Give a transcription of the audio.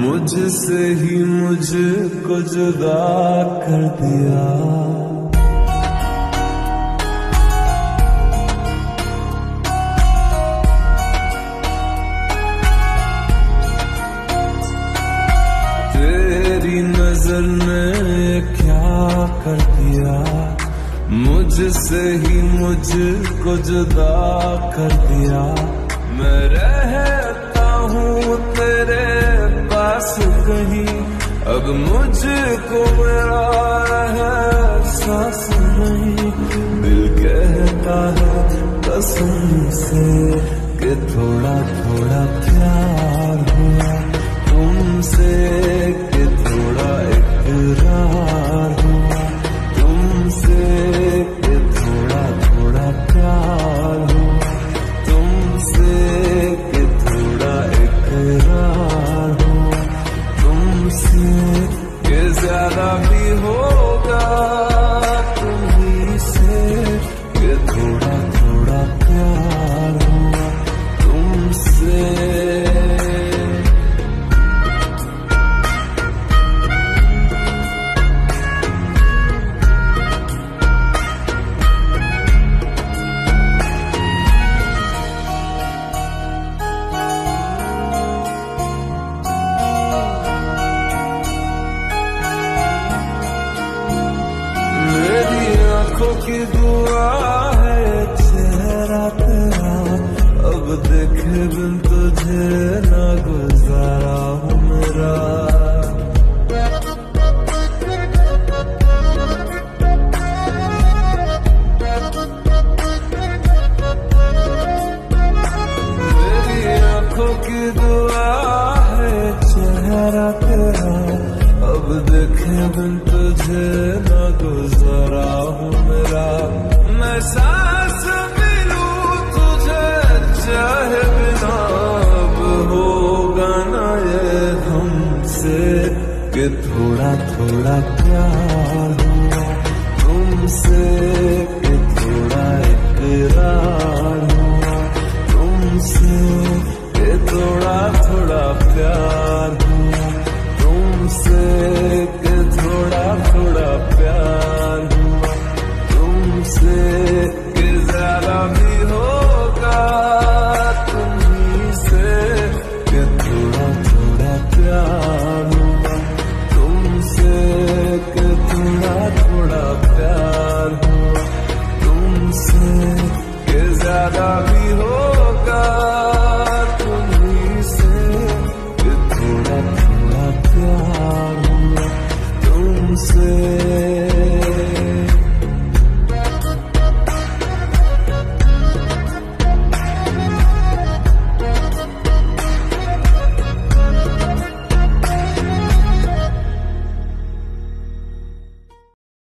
मुझसे ही मुझको जुदा कर दिया। तेरी नजर ने क्या कर दिया, मुझसे ही मुझको जुदा कर दिया। मैं रहता हूँ तेरे पास कहीं, अब मुझको मेरा एहसास नहीं। दिल कहता है कसम से कि थोड़ा थोड़ा प्यार हुआ तुमसे, कि थोड़ा इकरार हुआ तुमसे, कि थोड़ा थोड़ा प्यार हुआ तुमसे, कि थोड़ा इकरार हुआ तुमसे, कि ज्यादा भी होगा तुम्हीं से, कि थोड़ा थोड़ा प्यार हुआ तुमसे। की दुआ है चेहरा तेरा, अब देखे बिन तुझे ना गुजारा हूँ मेरा। मेरी आंखों की दुआ है चेहरा तेरा, अब देखे बिन तुझे ना गुजारा हूँ मेरा। मैं सांस भी लूं तुझे चाहे बिना, अब होगा ना ये हमसे, कि थोड़ा थोड़ा प्यार हुआ तुमसे, कि थोड़ा इकरार हुआ तुमसे, कि थोड़ा थोड़ा प्यार हुआ तुमसे, कि थोड़ा थोड़ा प्यार हुआ तुमसे, कि ज्यादा भी होगा तुम्हीं से, कि थोड़ा थोड़ा प्यार हुआ तुमसे, कि थोड़ा थोड़ा प्यार हुआ तुमसे, कि ज्यादा भी